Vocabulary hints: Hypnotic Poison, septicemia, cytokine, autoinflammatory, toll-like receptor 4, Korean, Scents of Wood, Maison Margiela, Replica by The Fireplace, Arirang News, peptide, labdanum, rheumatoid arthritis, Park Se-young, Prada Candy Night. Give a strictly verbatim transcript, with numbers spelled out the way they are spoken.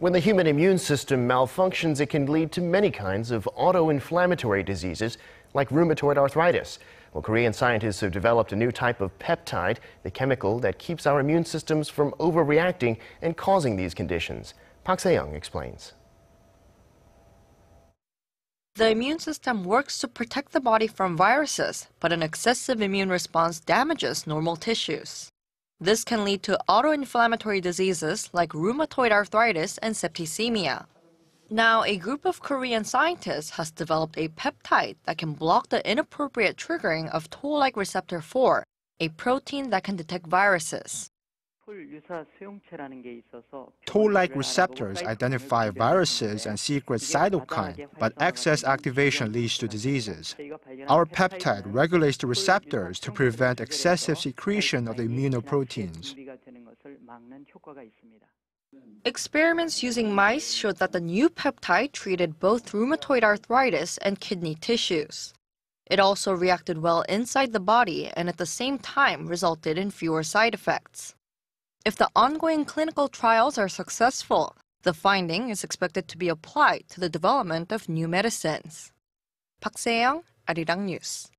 When the human immune system malfunctions, it can lead to many kinds of autoinflammatory diseases like rheumatoid arthritis. Well, Korean scientists have developed a new type of peptide, the chemical that keeps our immune systems from overreacting and causing these conditions. Park Se-young explains. The immune system works to protect the body from viruses, but an excessive immune response damages normal tissues. This can lead to autoinflammatory diseases like rheumatoid arthritis and septicemia. Now, a group of Korean scientists has developed a peptide that can block the inappropriate triggering of toll-like receptor four, a protein that can detect viruses. Toll-like receptors identify viruses and secret cytokine, but excess activation leads to diseases. Our peptide regulates the receptors to prevent excessive secretion of the immunoproteins. Experiments using mice showed that the new peptide treated both rheumatoid arthritis and kidney tissues. It also reacted well inside the body and at the same time resulted in fewer side effects. If the ongoing clinical trials are successful, the finding is expected to be applied to the development of new medicines. Park Se-young, Arirang News.